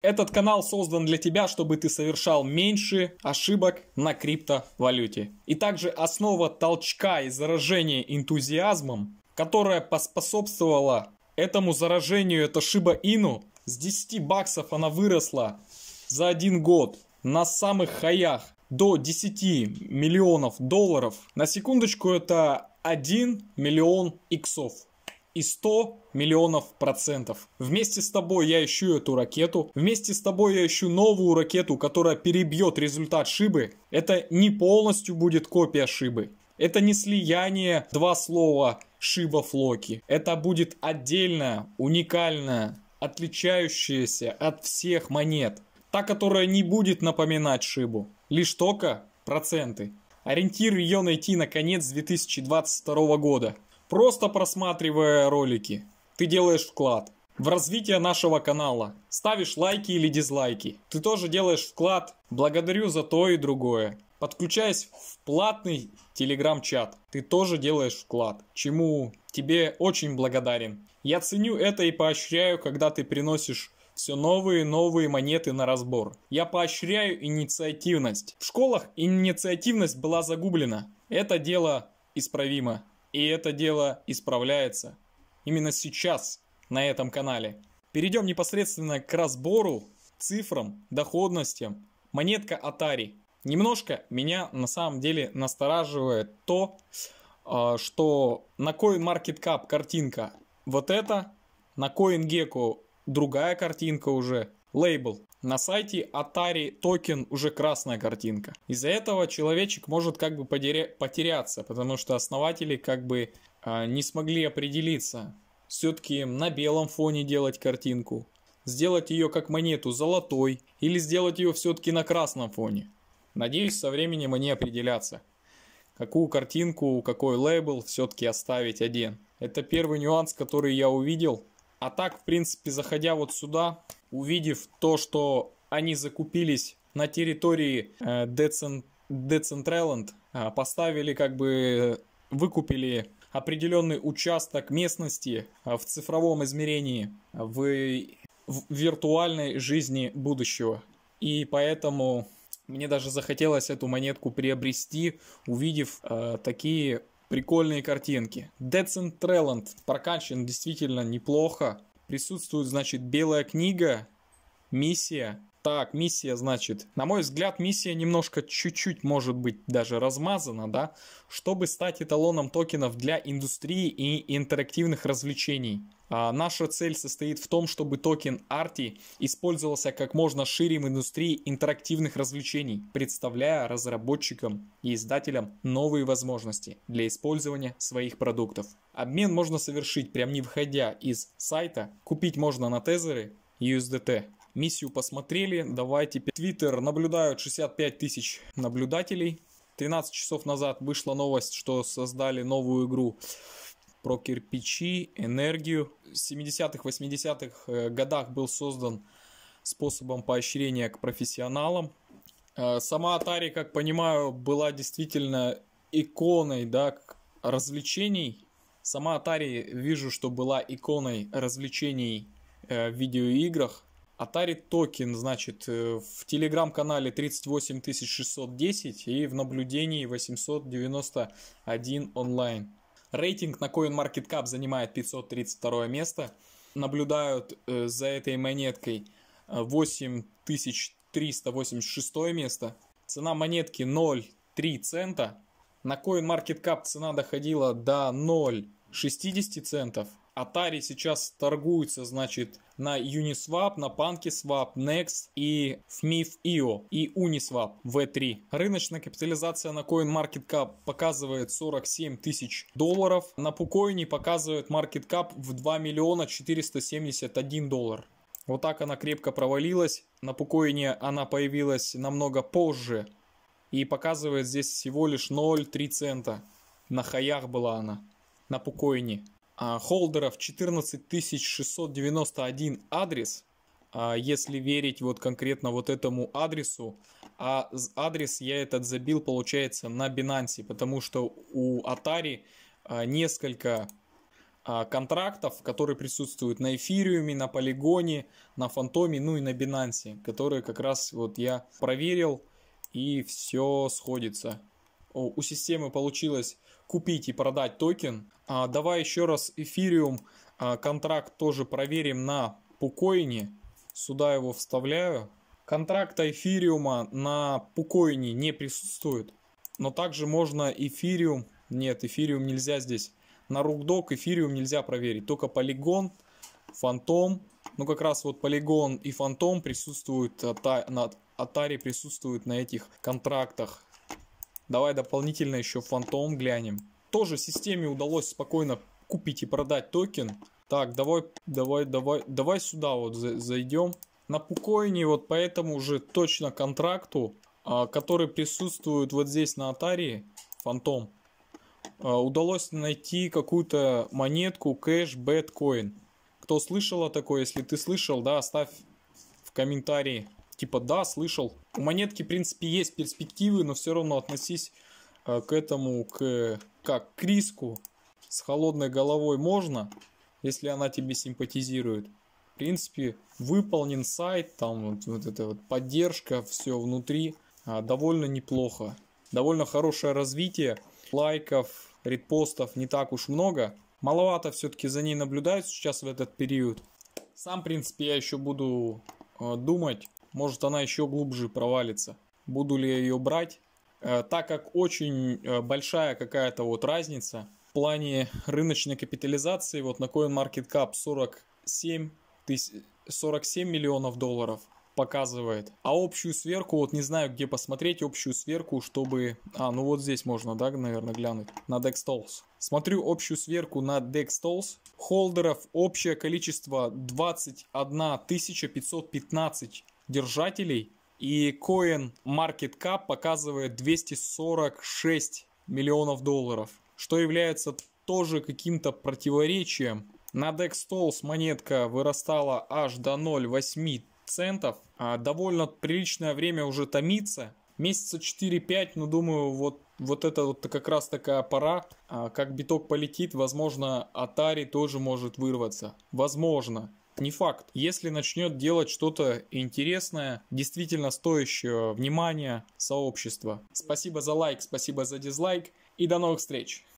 Этот канал создан для тебя, чтобы ты совершал меньше ошибок на криптовалюте. И также основа толчка и заражения энтузиазмом, которая поспособствовала этому заражению, это Shiba Inu. С 10 баксов она выросла за один год на самых хаях до 10 миллионов долларов. На секундочку, это 1 миллион иксов. И 100 миллионов %. Вместе с тобой я ищу эту ракету. Вместе с тобой я ищу новую ракету, которая перебьет результат Шибы. Это не полностью будет копия Шибы. Это не слияние два слова Шиба Флоки. Это будет отдельная, уникальная, отличающаяся от всех монет. Та, которая не будет напоминать Шибу. Лишь только %. Ориентир ее найти на конец 2022 года. Просто просматривая ролики, ты делаешь вклад в развитие нашего канала. Ставишь лайки или дизлайки. Ты тоже делаешь вклад. Благодарю за то и другое. Подключаясь в платный телеграм-чат, ты тоже делаешь вклад, чему тебе очень благодарен. Я ценю это и поощряю, когда ты приносишь все новые и новые монеты на разбор. Я поощряю инициативность. В школах инициативность была загублена. Это дело исправимо. И это дело исправляется именно сейчас на этом канале. Перейдем непосредственно к разбору, цифрам, доходностям. Монетка Atari. Немножко меня на самом деле настораживает то, что на CoinMarketCap картинка вот эта, на CoinGecko другая картинка уже, лейбл. На сайте Atari токен уже красная картинка. Из-за этого человечек может как бы потеряться, потому что основатели как бы не смогли определиться. Все-таки на белом фоне делать картинку, сделать ее как монету золотой или сделать ее все-таки на красном фоне. Надеюсь, со временем они определятся. Какую картинку, какой лейбл все-таки оставить один. Это первый нюанс, который я увидел. А так, в принципе, заходя вот сюда, увидев то, что они закупились на территории Decentraland, поставили как бы, выкупили определенный участок местности в цифровом измерении, в виртуальной жизни будущего. И поэтому мне даже захотелось эту монетку приобрести, увидев такие прикольные картинки. Decentraland прокачан действительно неплохо. Присутствует, значит, белая книга, миссия. Так, миссия, значит, на мой взгляд, миссия немножко, чуть-чуть, может быть, даже размазана, да? Чтобы стать эталоном токенов для индустрии и интерактивных развлечений. Наша цель состоит в том, чтобы токен ARTI использовался как можно шире в индустрии интерактивных развлечений, представляя разработчикам и издателям новые возможности для использования своих продуктов. Обмен можно совершить, прям не выходя из сайта. Купить можно на тезеры USDT. Миссию посмотрели, давайте. Твиттер наблюдают 65 тысяч наблюдателей. 13 часов назад вышла новость, что создали новую игру про кирпичи, энергию. В 70-х, 80-х годах был создан способом поощрения к профессионалам. Сама Atari, как понимаю, была действительно иконой, да, развлечений. Сама Atari, вижу, что была иконой развлечений в видеоиграх. Atari токен, значит, в телеграм-канале 38 610 и в наблюдении 891 онлайн. Рейтинг на CoinMarketCap занимает 532 место. Наблюдают за этой монеткой 8386 место. Цена монетки 0,3 цента. На CoinMarketCap цена доходила до 0,60 центов. Atari сейчас торгуется, значит, на Uniswap, на PancakeSwap, Next и в Mifio и Uniswap V3. Рыночная капитализация на CoinMarketCap показывает 47 тысяч долларов. На PooCoin показывает MarketCap в 2 миллиона 471 доллар. Вот так она крепко провалилась. На PooCoin она появилась намного позже и показывает здесь всего лишь 0,3 цента. На хаях была она, на PooCoin. Холдеров 14691 адрес, если верить вот конкретно вот этому адресу. А адрес я этот забил, получается, на Binance, потому что у Atari несколько контрактов, которые присутствуют на Эфириуме, на Полигоне, на Фантоме, ну и на Binance, которые как раз вот я проверил, и все сходится. У системы получилось купить и продать токен. Давай еще раз Эфириум контракт тоже проверим на PooCoin. Сюда его вставляю. Контракта Эфириума на PooCoin не присутствует. Но также можно Эфириум... Нет, Эфириум нельзя здесь. На рукдок Эфириум нельзя проверить. Только Полигон, Фантом. Ну как раз вот Полигон и Фантом присутствуют на Atari, присутствуют на этих контрактах. Давай дополнительно еще Фантом глянем. Тоже системе удалось спокойно купить и продать токен. Так, давай сюда вот зайдем. На PooCoin вот поэтому уже точно контракту, который присутствует вот здесь на Atari, Фантом, удалось найти какую-то монетку Cash Bitcoin. Кто слышал о такой? Если ты слышал, да, оставь в комментарии. Типа да, слышал. У монетки, в принципе, есть перспективы, но все равно относись к этому как к риску. С холодной головой можно, если она тебе симпатизирует. В принципе, выполнен сайт, там вот эта вот поддержка, все внутри. Довольно неплохо. Довольно хорошее развитие. Лайков, репостов не так уж много. Маловато все-таки за ней наблюдают сейчас в этот период. Сам, в принципе, я еще буду думать. Может, она еще глубже провалится. Буду ли я ее брать? Так как очень большая какая-то вот разница в плане рыночной капитализации. Вот на CoinMarketCap 47 миллионов долларов показывает. А общую сверку, вот не знаю, где посмотреть общую сверку, чтобы... ну вот здесь можно, да, наверное, глянуть. На DexTools. Смотрю общую сверку на DexTools. Холдеров общее количество 21 515 держателей. И CoinMarketCap показывает 246 миллионов долларов. Что является тоже каким-то противоречием. На DexTools монетка вырастала аж до 0,8 центов. Довольно приличное время уже томится. Месяца 4-5, ну думаю, вот это вот как раз такая пора. Как биток полетит, возможно, Atari тоже может вырваться. Возможно. Не факт. Если начнет делать что-то интересное, действительно стоящее внимания сообщества. Спасибо за лайк, спасибо за дизлайк и до новых встреч.